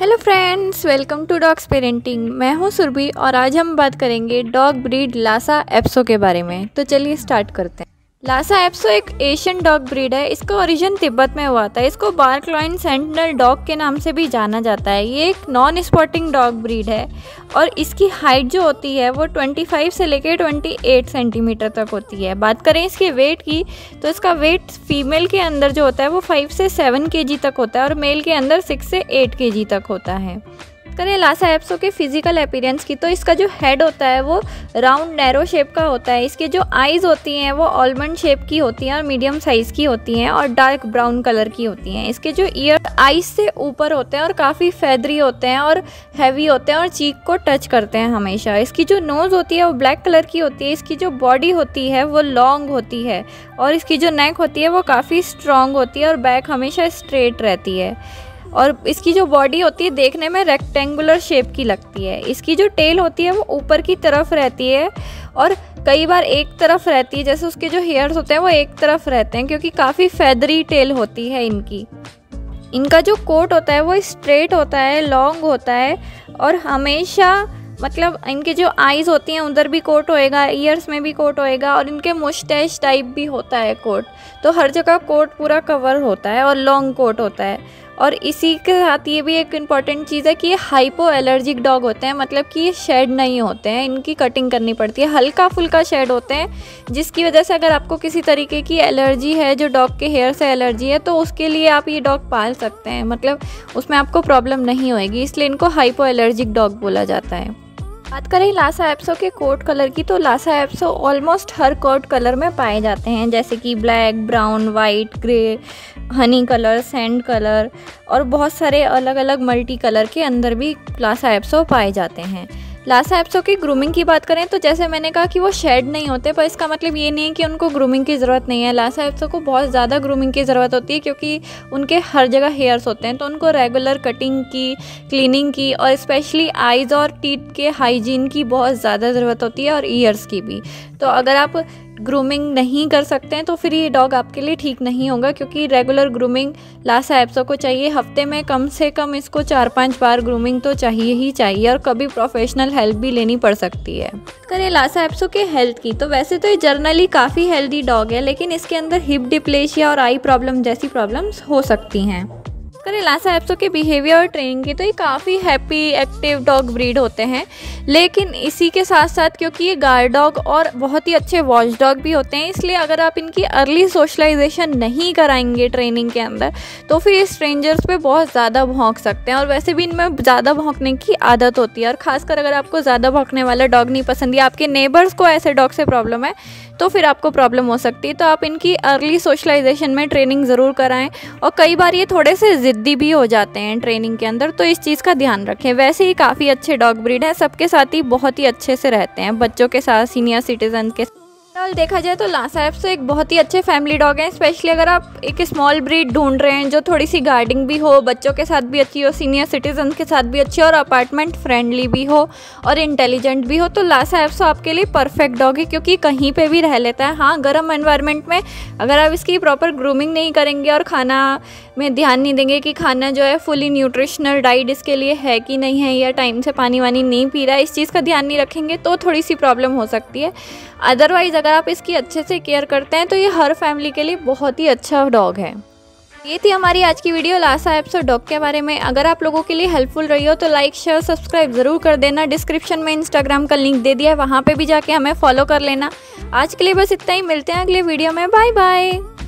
Hello friends, welcome to dogs parenting. मैं हूं सुरभि और आज हम बात करेंगे डॉग ब्रीड ल्हासा एप्सो के बारे में। तो चलिए स्टार्ट करते हैं। ल्हासा एप्सो एक एशियन डॉग ब्रीड है। इसका ओरिजिन तिब्बत में हुआ था। इसको बार्क लॉइन सेंटिनल डॉग के नाम से भी जाना जाता है। ये एक नॉन स्पॉटिंग डॉग ब्रीड है और इसकी हाइट जो होती है वो 25 से लेकर 28 सेंटीमीटर तक होती है। बात करें इसके वेट की तो इसका वेट फीमेल के अंदर जो होता है वो 5 से 7 kg तक होता है और मेल के अंदर 6 से 8 kg तक होता है। करें ल्हासा एप्सो के फिजिकल अपीयरेंस की तो इसका जो हेड होता है वो राउंड नैरो शेप का होता है। इसके जो आइज़ होती हैं वो आलमंड शेप की होती हैं और मीडियम साइज़ की होती हैं और डार्क ब्राउन कलर की होती हैं। इसके जो ईयर आइज़ से ऊपर होते हैं और काफ़ी फेदरी होते हैं और हैवी होते हैं और चीक को टच करते हैं हमेशा। इसकी जो नोज़ होती है वो ब्लैक कलर की होती है। इसकी जो बॉडी होती है वो लॉन्ग होती है और इसकी जो नेक होती है वो काफ़ी स्ट्रॉन्ग होती है और बैक हमेशा स्ट्रेट रहती है। और इसकी जो बॉडी होती है देखने में रेक्टेंगुलर शेप की लगती है। इसकी जो टेल होती है वो ऊपर की तरफ रहती है और कई बार एक तरफ रहती है, जैसे उसके जो हेयर्स होते हैं वो एक तरफ रहते हैं क्योंकि काफ़ी फेदरी टेल होती है इनकी। इनका जो कोट होता है वो स्ट्रेट होता है, लॉन्ग होता है और हमेशा मतलब इनके जो आइज़ होती हैं उधर भी कोट होएगा, ईयर्स में भी कोट होएगा और इनके मुस्टैच टाइप भी होता है कोट। तो हर जगह कोट पूरा कवर होता है और लॉन्ग कोट होता है। और इसी के साथ ये भी एक इम्पॉर्टेंट चीज़ है कि ये हाइपो एलर्जिक डॉग होते हैं, मतलब कि ये शेड नहीं होते हैं, इनकी कटिंग करनी पड़ती है। हल्का फुल्का शेड होते हैं जिसकी वजह से अगर आपको किसी तरीके की एलर्जी है, जो डॉग के हेयर से एलर्जी है, तो उसके लिए आप ये डॉग पाल सकते हैं, मतलब उसमें आपको प्रॉब्लम नहीं होएगी, इसलिए इनको हाइपो एलर्जिक डॉग बोला जाता है। बात करें ल्हासा एप्सो के कोट कलर की तो ल्हासा एप्सो ऑलमोस्ट हर कोट कलर में पाए जाते हैं, जैसे कि black, brown, white, grey, honey colour, sand colour और बहुत सारे अलग अलग मल्टी कलर के अंदर भी ल्हासा एप्सो पाए जाते हैं। ल्हासा एप्सो की ग्रूमिंग की बात करें तो जैसे मैंने कहा कि वो शेड नहीं होते, पर इसका मतलब ये नहीं है कि उनको ग्रूमिंग की ज़रूरत नहीं है। ल्हासा एप्सो को बहुत ज़्यादा ग्रूमिंग की ज़रूरत होती है क्योंकि उनके हर जगह हेयर्स होते हैं, तो उनको रेगुलर कटिंग की, क्लीनिंग की और स्पेशली आइज़ और टीथ के हाइजीन की बहुत ज़्यादा ज़रूरत होती है और ईयर्स की भी। तो अगर आप ग्रूमिंग नहीं कर सकते हैं तो फिर ये डॉग आपके लिए ठीक नहीं होगा क्योंकि रेगुलर ग्रूमिंग ल्हासा एप्सो को चाहिए। हफ्ते में कम से कम इसको 4-5 बार ग्रूमिंग तो चाहिए ही चाहिए और कभी प्रोफेशनल हेल्प भी लेनी पड़ सकती है। करें ल्हासा एप्सो के हेल्थ की तो वैसे तो ये जनरली काफ़ी हेल्दी डॉग है, लेकिन इसके अंदर हिप डिप्लेशिया और आई प्रॉब्लम जैसी प्रॉब्लम्स हो सकती हैं। करें ल्हासा एप्सो के बिहेवियर और ट्रेनिंग की तो ये काफ़ी हैप्पी एक्टिव डॉग ब्रीड होते हैं, लेकिन इसी के साथ साथ क्योंकि ये गार्ड डॉग और बहुत ही अच्छे वॉच डॉग भी होते हैं, इसलिए अगर आप इनकी अर्ली सोशलाइजेशन नहीं कराएंगे ट्रेनिंग के अंदर तो फिर ये स्ट्रेंजर्स पे बहुत ज़्यादा भौंक सकते हैं। और वैसे भी इनमें ज़्यादा भौंकने की आदत होती है और ख़ासकर अगर आपको ज़्यादा भौंकने वाला डॉग नहीं पसंद या आपके नेबर्स को ऐसे डॉग से प्रॉब्लम है तो फिर आपको प्रॉब्लम हो सकती है। तो आप इनकी अर्ली सोशलाइजेशन में ट्रेनिंग ज़रूर कराएं। और कई बार ये थोड़े से ज़िद्दी भी हो जाते हैं ट्रेनिंग के अंदर, तो इस चीज़ का ध्यान रखें। वैसे ही काफ़ी अच्छे डॉग ब्रीड हैं, सबके साथ ही बहुत ही अच्छे से रहते हैं, बच्चों के साथ, सीनियर सिटीजन के साथ। देखा जाए तो ल्हासा एप्सो एक बहुत ही अच्छे फैमिली डॉग हैं, स्पेशली अगर आप एक स्मॉल ब्रीड ढूंढ रहे हैं जो थोड़ी सी गार्डिंग भी हो, बच्चों के साथ भी अच्छी हो, सीनियर सिटीजन के साथ भी अच्छी हो और अपार्टमेंट फ्रेंडली भी हो और इंटेलिजेंट भी हो, तो ल्हासा एप्सो आपके लिए परफेक्ट डॉग है क्योंकि कहीं पे भी रह लेता है। हाँ, गर्म एनवायरनमेंट में अगर आप इसकी प्रॉपर ग्रूमिंग नहीं करेंगे और खाना में ध्यान नहीं देंगे कि खाना जो है फुली न्यूट्रिशनल डाइट इसके लिए है कि नहीं है या टाइम से पानी वानी नहीं पी रहा है, इस चीज़ का ध्यान नहीं रखेंगे तो थोड़ी सी प्रॉब्लम हो सकती है। अदरवाइज़ अगर आप इसकी अच्छे से केयर करते हैं तो ये हर फैमिली के लिए बहुत ही अच्छा डॉग है। ये थी हमारी आज की वीडियो ल्हासा एप्सो डॉग के बारे में। अगर आप लोगों के लिए हेल्पफुल रही हो तो लाइक, शेयर, सब्सक्राइब ज़रूर कर देना। डिस्क्रिप्शन में इंस्टाग्राम का लिंक दे दिया है, वहाँ पे भी जाके हमें फॉलो कर लेना। आज के लिए बस इतना ही, मिलते हैं अगले वीडियो में। Bye bye.